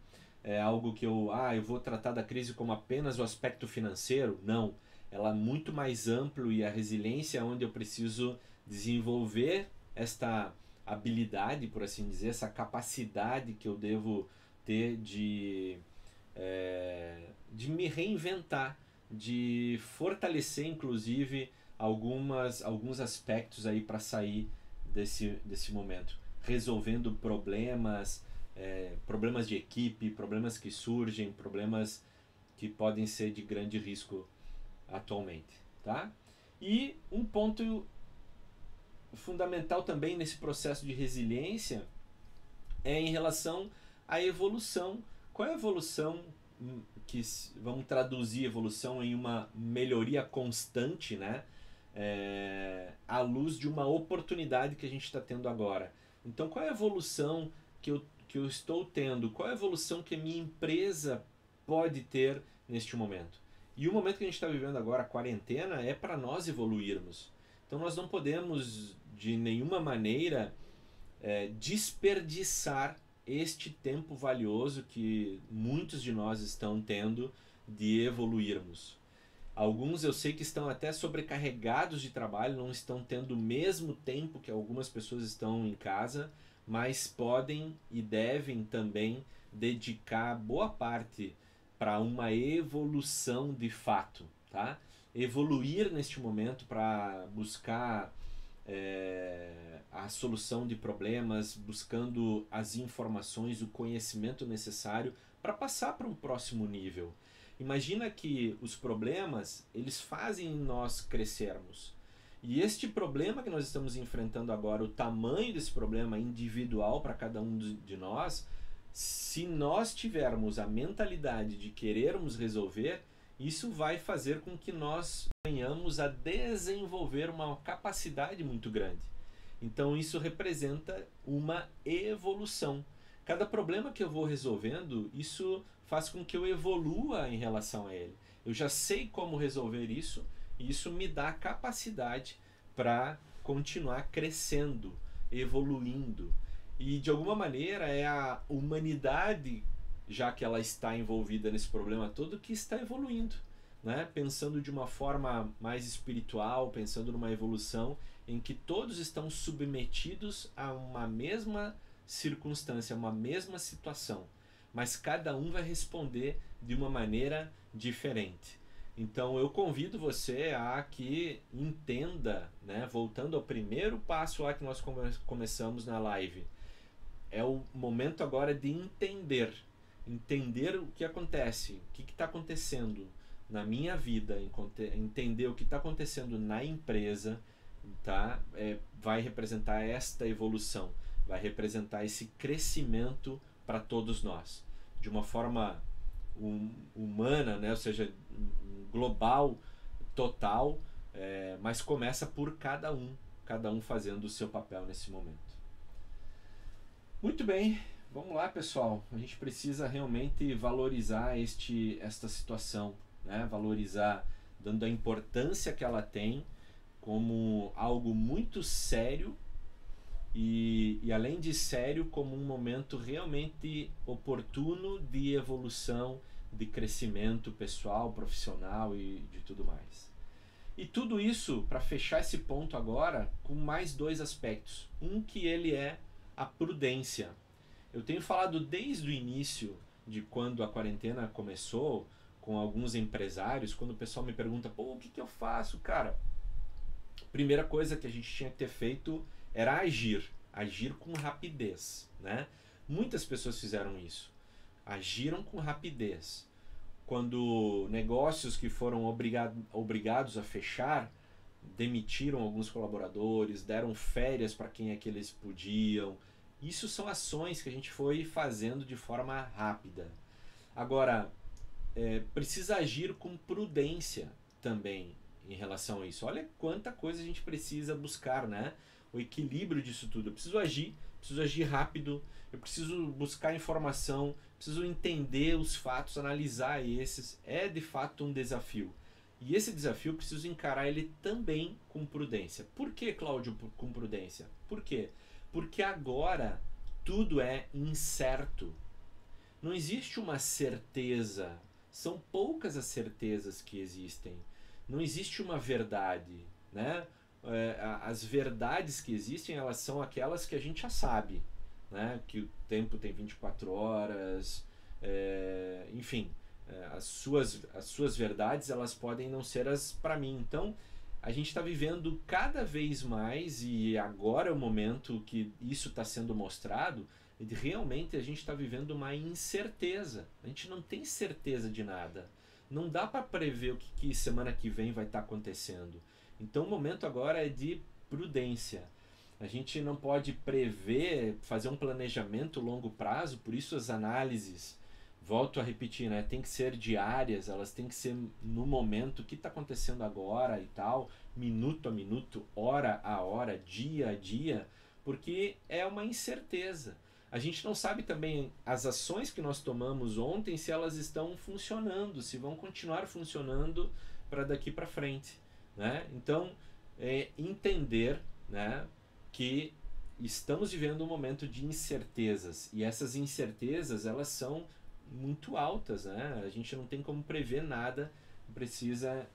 é algo que eu vou tratar da crise como apenas o aspecto financeiro. Não, ela é muito mais amplo, e a resiliência é onde eu preciso desenvolver esta habilidade, por assim dizer, essa capacidade que eu devo ter de me reinventar, de fortalecer inclusive alguns aspectos aí para sair desse momento, resolvendo problemas, problemas de equipe, problemas que surgem, problemas que podem ser de grande risco atualmente, tá? E um ponto fundamental também nesse processo de resiliência é em relação à evolução. Qual é a evolução que vamos traduzir evolução em uma melhoria constante, né? À luz de uma oportunidade que a gente está tendo agora. Então, qual é a evolução que eu estou tendo? Qual é a evolução que a minha empresa pode ter neste momento? E o momento que a gente está vivendo agora, a quarentena, é para nós evoluirmos. Então, nós não podemos, de nenhuma maneira, desperdiçar este tempo valioso que muitos de nós estão tendo de evoluirmos. Alguns eu sei que estão até sobrecarregados de trabalho, não estão tendo o mesmo tempo que algumas pessoas estão em casa, mas podem e devem também dedicar boa parte para uma evolução de fato, tá? Evoluir neste momento para buscar a solução de problemas, buscando as informações, o conhecimento necessário para passar para um próximo nível. Imagina que os problemas, eles fazem nós crescermos. E este problema que nós estamos enfrentando agora, o tamanho desse problema individual para cada um de nós, se nós tivermos a mentalidade de querermos resolver, isso vai fazer com que nós venhamos a desenvolver uma capacidade muito grande. Então isso representa uma evolução. Cada problema que eu vou resolvendo, isso faz com que eu evolua em relação a ele. Eu já sei como resolver isso, e isso me dá a capacidade para continuar crescendo, evoluindo. E de alguma maneira é a humanidade, já que ela está envolvida nesse problema todo, que está evoluindo, né? Pensando de uma forma mais espiritual, pensando numa evolução em que todos estão submetidos a uma mesma circunstância, uma mesma situação, mas cada um vai responder de uma maneira diferente. Então eu convido você a que entenda, né, voltando ao primeiro passo lá que nós começamos na live, é o momento agora de entender o que acontece, o que está acontecendo na minha vida, entender o que está acontecendo na empresa, tá? Vai representar esta evolução, vai representar esse crescimento para todos nós, de uma forma humana, né? Ou seja, global, total, mas começa por cada um fazendo o seu papel nesse momento. Muito bem, vamos lá, pessoal. A gente precisa realmente valorizar esta situação, né? Valorizar, dando a importância que ela tem, como algo muito sério. E além de sério, como um momento realmente oportuno de evolução, de crescimento pessoal, profissional e de tudo mais. E tudo isso para fechar esse ponto agora com mais dois aspectos. Um que ele é a prudência. Eu tenho falado desde o início, de quando a quarentena começou, com alguns empresários, quando o pessoal me pergunta, pô, o que eu faço, cara? Primeira coisa que a gente tinha que ter feito era agir com rapidez, né? Muitas pessoas fizeram isso, agiram com rapidez. Quando negócios que foram obrigados a fechar, demitiram alguns colaboradores, deram férias para quem é que eles podiam. Isso são ações que a gente foi fazendo de forma rápida. Agora, precisa agir com prudência também em relação a isso. Olha quanta coisa a gente precisa buscar, né? O equilíbrio disso tudo. Eu preciso agir rápido, eu preciso buscar informação, preciso entender os fatos, analisar esses. É de fato um desafio. E esse desafio eu preciso encarar ele também com prudência. Por que, Cláudio, com prudência? Por quê? Porque agora tudo é incerto. Não existe uma certeza. São poucas as certezas que existem. Não existe uma verdade, né? As verdades que existem, elas são aquelas que a gente já sabe, né? Que o tempo tem 24 horas, enfim, as suas verdades, elas podem não ser as para mim. Então, a gente está vivendo cada vez mais, e agora é o momento que isso está sendo mostrado, realmente a gente está vivendo uma incerteza. A gente não tem certeza de nada. Não dá para prever o que semana que vem vai estar acontecendo. Então o momento agora é de prudência. A gente não pode prever, fazer um planejamento a longo prazo, por isso as análises, volto a repetir, né, tem que ser diárias, elas têm que ser no momento, o que está acontecendo agora e tal, minuto a minuto, hora a hora, dia a dia, porque é uma incerteza. A gente não sabe também as ações que nós tomamos ontem, se elas estão funcionando, se vão continuar funcionando para daqui para frente. Né? Então, entender, né, que estamos vivendo um momento de incertezas, e essas incertezas, elas são muito altas, né? A gente não tem como prever nada, precisa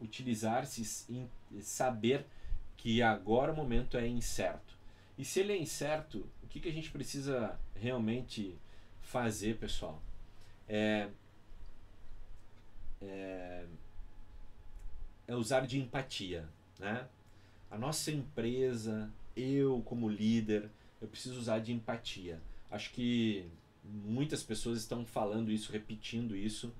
utilizar-se em saber que agora o momento é incerto. E se ele é incerto, o que, que a gente precisa realmente fazer, pessoal? É usar de empatia, né? A nossa empresa, eu como líder, eu preciso usar de empatia. Acho que muitas pessoas estão falando isso, repetindo isso,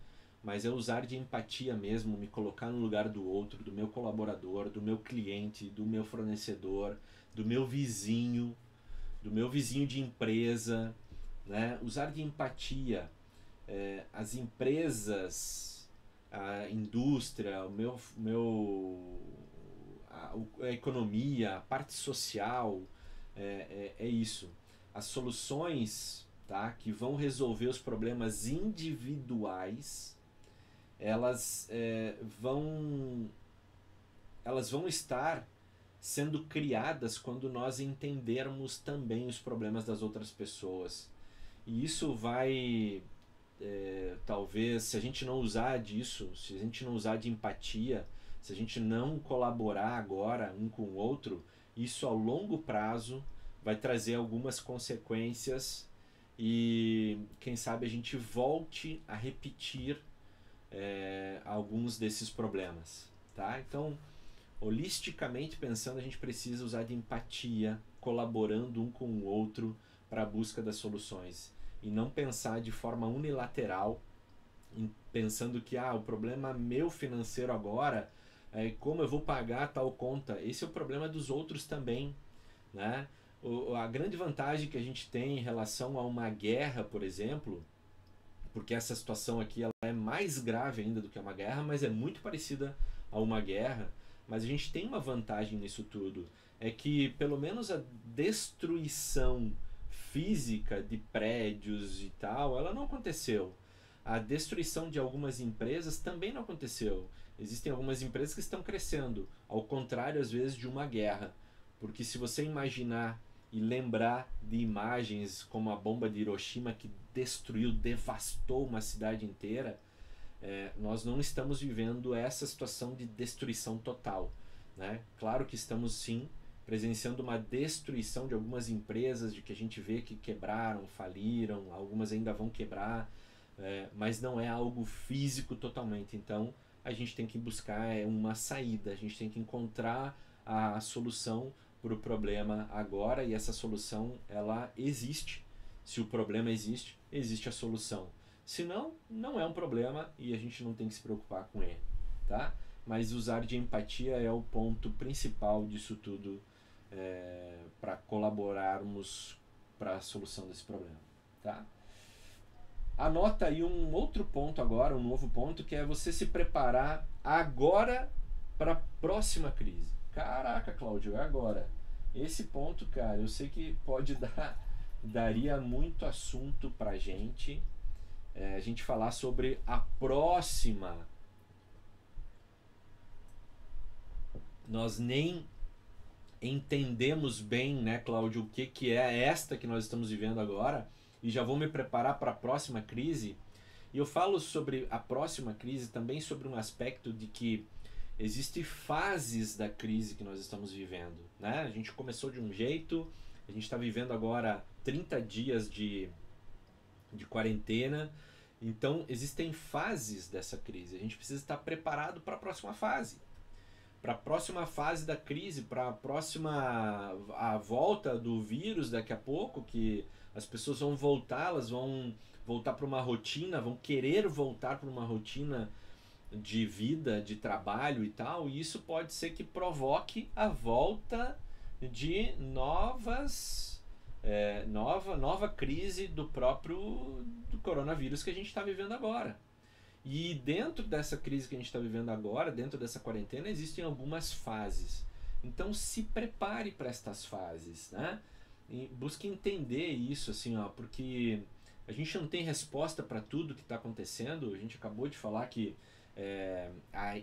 mas é usar de empatia mesmo, me colocar no lugar do outro, do meu colaborador, do meu cliente, do meu fornecedor, do meu vizinho de empresa, né? Usar de empatia. As empresas, a indústria, a economia, a parte social, é isso. As soluções, tá, que vão resolver os problemas individuais, elas vão estar sendo criadas quando nós entendermos também os problemas das outras pessoas. E isso vai... talvez, se a gente não usar disso, se a gente não usar de empatia, se a gente não colaborar agora um com o outro, isso a longo prazo vai trazer algumas consequências, e quem sabe a gente volte a repetir alguns desses problemas, tá? Então, holisticamente pensando, a gente precisa usar de empatia, colaborando um com o outro para a busca das soluções. E não pensar de forma unilateral, pensando que o problema meu financeiro agora é como eu vou pagar tal conta. Esse é o problema dos outros também, né? A grande vantagem que a gente tem em relação a uma guerra, por exemplo, porque essa situação aqui ela é mais grave ainda do que uma guerra, mas é muito parecida a uma guerra, mas a gente tem uma vantagem nisso tudo, é que pelo menos a destruição física de prédios e tal, ela não aconteceu. A destruição de algumas empresas também não aconteceu. Existem algumas empresas que estão crescendo, ao contrário, às vezes, de uma guerra. Porque se você imaginar e lembrar de imagens como a bomba de Hiroshima, que destruiu, devastou uma cidade inteira, nós não estamos vivendo essa situação de destruição total, né? Claro que estamos, sim, presenciando uma destruição de algumas empresas, de que a gente vê que quebraram, faliram, algumas ainda vão quebrar, mas não é algo físico totalmente. Então, a gente tem que buscar uma saída, a gente tem que encontrar a solução para o problema agora, e essa solução, ela existe. Se o problema existe, existe a solução. Se não, não é um problema e a gente não tem que se preocupar com ele, tá? Mas usar de empatia é o ponto principal disso tudo, para colaborarmos para a solução desse problema, tá? Anota aí um outro ponto agora, um novo ponto, que é você se preparar agora para a próxima crise. Caraca, Cláudio, é agora. Esse ponto, cara, eu sei que pode dar, daria muito assunto pra gente, a gente falar sobre a próxima. Nós nem entendemos bem, né, Cláudio, o que, que é esta que nós estamos vivendo agora, e já vou me preparar para a próxima crise. E eu falo sobre a próxima crise também sobre um aspecto de que existem fases da crise que nós estamos vivendo, né? A gente começou de um jeito, a gente está vivendo agora 30 dias de quarentena, então existem fases dessa crise, a gente precisa estar preparado para a próxima fase. Para a próxima fase da crise, para a próxima volta do vírus daqui a pouco, que as pessoas vão voltar, elas vão voltar para uma rotina, vão querer voltar para uma rotina de vida, de trabalho e tal, e isso pode ser que provoque a volta de nova crise do próprio coronavírus que a gente está vivendo agora. E dentro dessa crise que a gente está vivendo agora, dentro dessa quarentena, existem algumas fases. Então se prepare para estas fases, né? E busque entender isso, assim, ó, porque a gente não tem resposta para tudo que está acontecendo. A gente acabou de falar que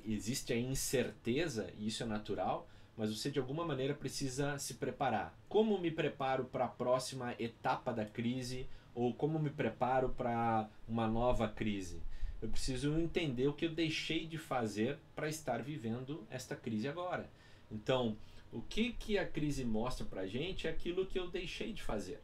existe a incerteza, e isso é natural, mas você de alguma maneira precisa se preparar. Como me preparo para a próxima etapa da crise, ou como me preparo para uma nova crise? Eu preciso entender o que eu deixei de fazer para estar vivendo esta crise agora. Então, o que, que a crise mostra para a gente é aquilo que eu deixei de fazer.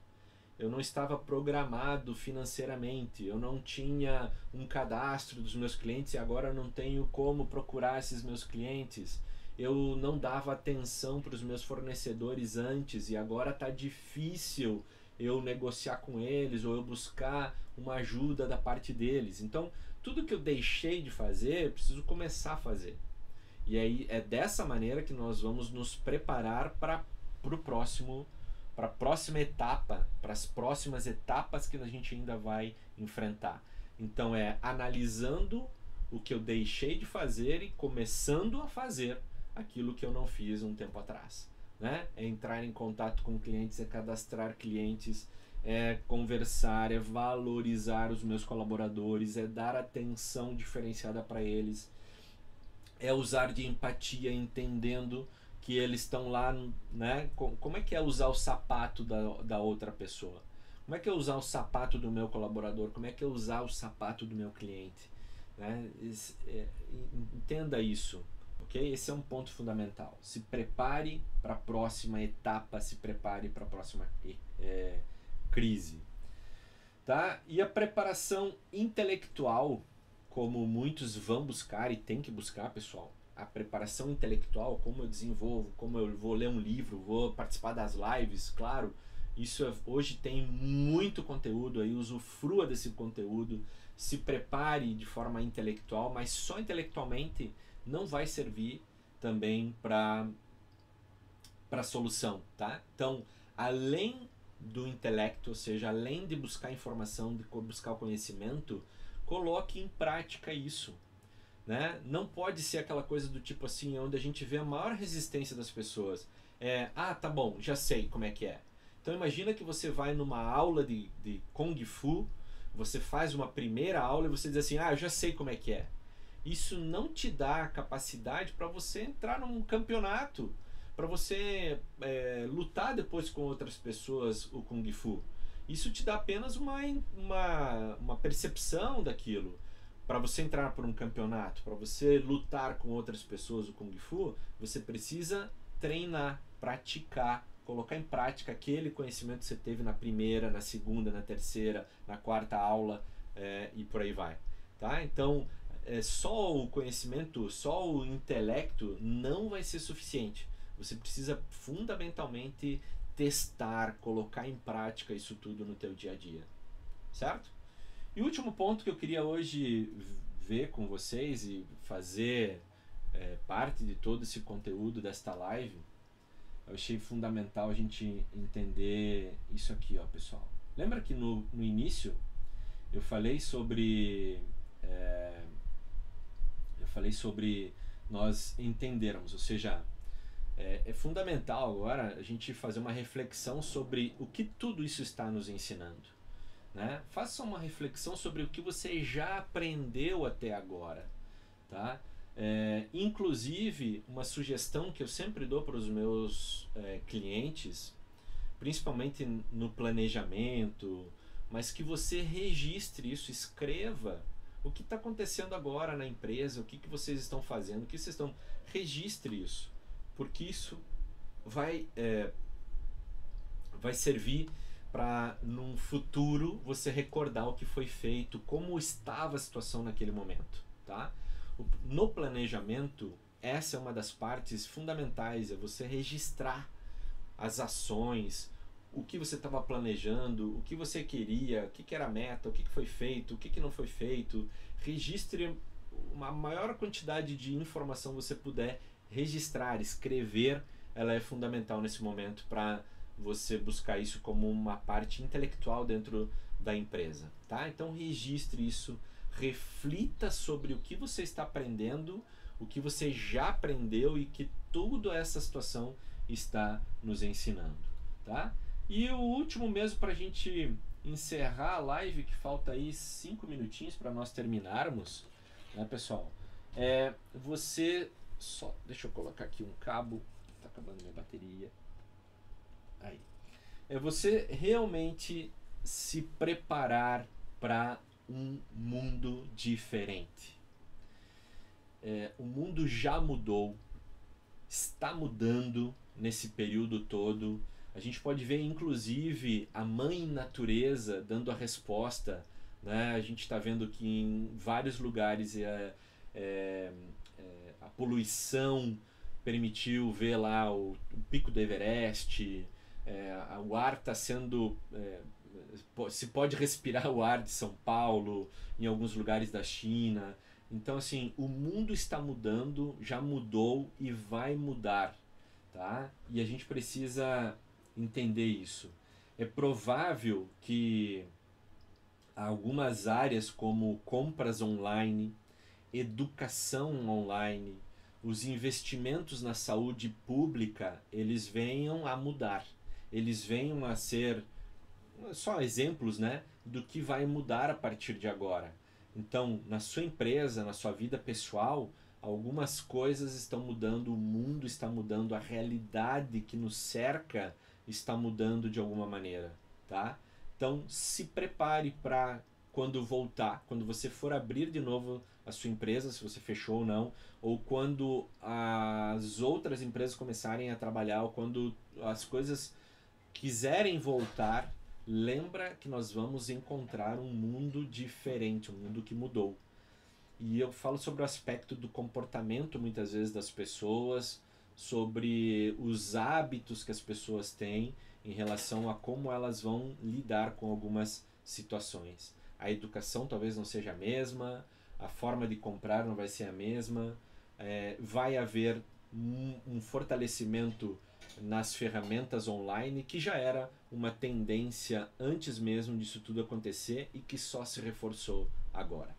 Eu não estava programado financeiramente, eu não tinha um cadastro dos meus clientes e agora eu não tenho como procurar esses meus clientes. Eu não dava atenção para os meus fornecedores antes e agora está difícil eu negociar com eles ou eu buscar uma ajuda da parte deles. Então, tudo que eu deixei de fazer, eu preciso começar a fazer. E aí é dessa maneira que nós vamos nos preparar para o próximo, para a próxima etapa, para as próximas etapas que a gente ainda vai enfrentar. Então é analisando o que eu deixei de fazer e começando a fazer aquilo que eu não fiz um tempo atrás, né? É entrar em contato com clientes, é cadastrar clientes, é conversar, é valorizar os meus colaboradores, é dar atenção diferenciada para eles, é usar de empatia, entendendo que eles estão lá, né? Como é que é usar o sapato da outra pessoa? Como é que é usar o sapato do meu colaborador? Como é que é usar o sapato do meu cliente? Né? Entenda isso, ok? Esse é um ponto fundamental. Se prepare para a próxima etapa, se prepare para a próxima crise. Tá? E a preparação intelectual, como muitos vão buscar e tem que buscar, pessoal, a preparação intelectual, como eu desenvolvo, como eu vou ler um livro, vou participar das lives, claro, isso hoje tem muito conteúdo aí, usufrua desse conteúdo, se prepare de forma intelectual, mas só intelectualmente não vai servir também para solução, tá? Então, além do intelecto, ou seja, além de buscar informação, de buscar conhecimento, coloque em prática isso. Né? Não pode ser aquela coisa do tipo assim, onde a gente vê a maior resistência das pessoas. Ah, tá bom, já sei como é que é. Então imagina que você vai numa aula de Kung Fu, você faz uma primeira aula e você diz assim, ah, eu já sei como é que é. Isso não te dá a capacidade para você entrar num campeonato, para você lutar depois com outras pessoas o Kung Fu. Isso te dá apenas uma percepção daquilo. Para você entrar por um campeonato, para você lutar com outras pessoas o Kung Fu, você precisa treinar, praticar, colocar em prática aquele conhecimento que você teve na primeira, na segunda, na terceira, na quarta aula e por aí vai. Tá? Então, só o conhecimento, só o intelecto não vai ser suficiente. Você precisa fundamentalmente testar, colocar em prática isso tudo no teu dia a dia. Certo? E o último ponto que eu queria hoje ver com vocês e fazer parte de todo esse conteúdo desta live, eu achei fundamental a gente entender isso aqui, ó, pessoal. Lembra que no início Eu falei sobre nós entendermos, ou seja, é fundamental agora a gente fazer uma reflexão sobre o que tudo isso está nos ensinando, né? Faça uma reflexão sobre o que você já aprendeu até agora, tá? Inclusive, uma sugestão que eu sempre dou para os meus clientes, principalmente no planejamento, mas que você registre isso, escreva o que está acontecendo agora na empresa, o que vocês estão fazendo, o que vocês estão... Registre isso, porque isso vai servir para, num futuro, você recordar o que foi feito, como estava a situação naquele momento, tá? No planejamento, essa é uma das partes fundamentais, é você registrar as ações, o que você estava planejando, o que você queria, o que era a meta, o que foi feito, o que não foi feito. Registre uma maior quantidade de informação você puder registrar, escrever, ela é fundamental nesse momento para você buscar isso como uma parte intelectual dentro da empresa, tá? Então registre isso, reflita sobre o que você está aprendendo, o que você já aprendeu e que toda essa situação está nos ensinando, tá? E o último mesmo para a gente encerrar a live, que falta aí 5 minutinhos para nós terminarmos, né, pessoal? Você só... Deixa eu colocar aqui um cabo, tá acabando minha bateria. Aí. É você realmente se preparar para um mundo diferente. O mundo já mudou, está mudando nesse período todo. A gente pode ver, inclusive, a mãe natureza dando a resposta, né? A gente está vendo que em vários lugares a poluição permitiu ver lá o pico do Everest, o ar está sendo... se pode respirar o ar de São Paulo, em alguns lugares da China. Então, assim, o mundo está mudando, já mudou e vai mudar, tá? E a gente precisa entender isso. É provável que algumas áreas como compras online, educação online, os investimentos na saúde pública, eles venham a mudar, eles venham a ser... Só exemplos, né, do que vai mudar a partir de agora. Então, na sua empresa, na sua vida pessoal, algumas coisas estão mudando, o mundo está mudando, a realidade que nos cerca está mudando de alguma maneira, tá? Então, se prepare para quando voltar, quando você for abrir de novo a sua empresa, se você fechou ou não, ou quando as outras empresas começarem a trabalhar, ou quando as coisas quiserem voltar, lembra que nós vamos encontrar um mundo diferente, um mundo que mudou. E eu falo sobre o aspecto do comportamento, muitas vezes, das pessoas, sobre os hábitos que as pessoas têm em relação a como elas vão lidar com algumas situações. A educação talvez não seja a mesma, a forma de comprar não vai ser a mesma, vai haver um fortalecimento nas ferramentas online, que já era uma tendência antes mesmo disso tudo acontecer e que só se reforçou agora.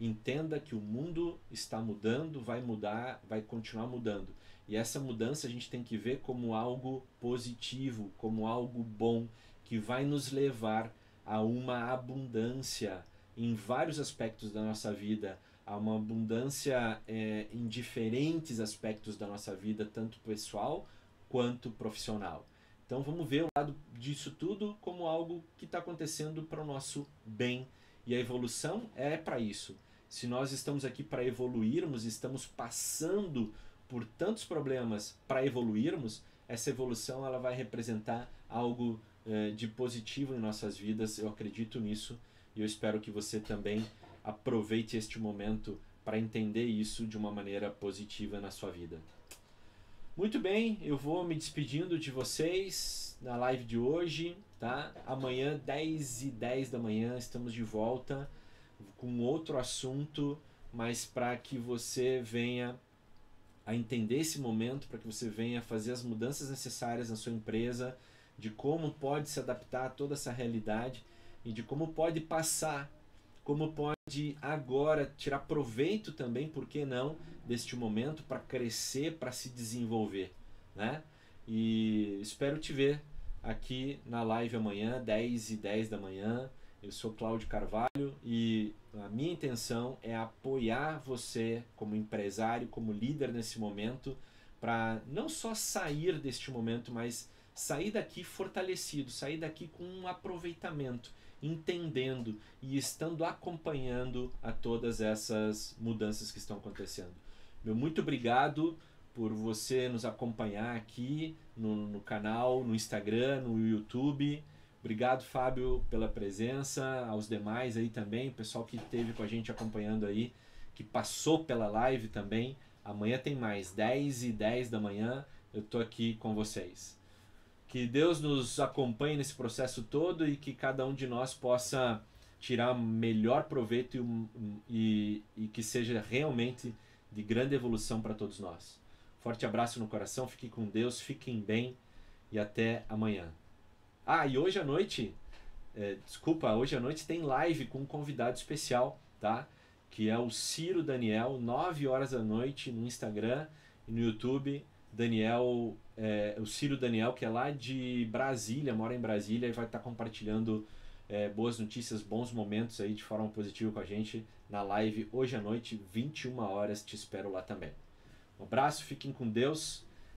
Entenda que o mundo está mudando, vai mudar, vai continuar mudando. E essa mudança a gente tem que ver como algo positivo, como algo bom, que vai nos levar a uma abundância em vários aspectos da nossa vida, a uma abundância em diferentes aspectos da nossa vida, tanto pessoal quanto profissional. Então vamos ver o lado disso tudo como algo que está acontecendo para o nosso bem. E a evolução é para isso. Se nós estamos aqui para evoluirmos, estamos passando por tantos problemas para evoluirmos, essa evolução ela vai representar algo de positivo em nossas vidas. Eu acredito nisso e eu espero que você também aproveite este momento para entender isso de uma maneira positiva na sua vida. Muito bem, eu vou me despedindo de vocês na live de hoje, tá? Amanhã, 10h10 da manhã, estamos de volta com outro assunto, mas para que você venha a entender esse momento, para que você venha fazer as mudanças necessárias na sua empresa, de como pode se adaptar a toda essa realidade e de como pode passar como pode agora tirar proveito também, por que não, deste momento para crescer, para se desenvolver, né? E espero te ver aqui na live amanhã, 10h10 da manhã. Eu sou Claudio Carvalho e a minha intenção é apoiar você como empresário, como líder nesse momento, para não só sair deste momento, mas sair daqui fortalecido, sair daqui com um aproveitamento, entendendo e estando acompanhando a todas essas mudanças que estão acontecendo. Meu muito obrigado por você nos acompanhar aqui no canal, no Instagram, no YouTube. Obrigado, Fábio, pela presença, aos demais aí também, o pessoal que esteve com a gente acompanhando aí, que passou pela live também. Amanhã tem mais, 10h10 da manhã, eu tô aqui com vocês. Que Deus nos acompanhe nesse processo todo e que cada um de nós possa tirar melhor proveito e que seja realmente de grande evolução para todos nós. Forte abraço no coração, fiquem com Deus, fiquem bem e até amanhã. Ah, e hoje à noite, hoje à noite tem live com um convidado especial, tá? Que é o Ciro Daniel, 9 horas da noite no Instagram e no YouTube. O Ciro Daniel, que é lá de Brasília, mora em Brasília e vai estar compartilhando boas notícias, bons momentos aí de forma positiva com a gente na live hoje à noite, 21 horas, te espero lá também. Um abraço, fiquem com Deus